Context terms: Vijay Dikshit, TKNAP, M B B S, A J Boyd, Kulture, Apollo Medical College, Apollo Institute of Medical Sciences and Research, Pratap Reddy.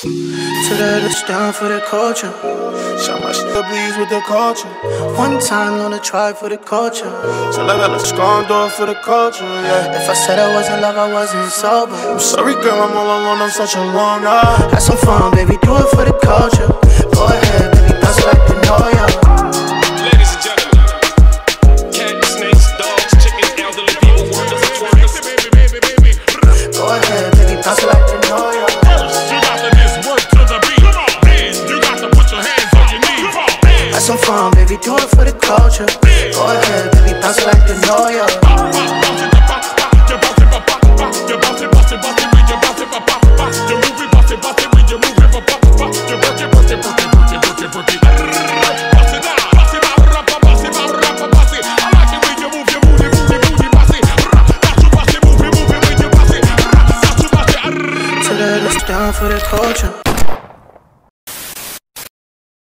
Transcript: To that it's down for the culture. So much to please with the culture. One time on a try for the culture. So like I was scorned off for the culture, yeah. If I said I wasn't love, I wasn't sober. I'm sorry girl, I'm all alone, I'm such a loner. Have some fun, baby, do it for the culture. Go ahead, baby, that's like the noise. Some fun, baby, do it for the culture. Go ahead, baby, bounce like the lawyer. To the down for the culture.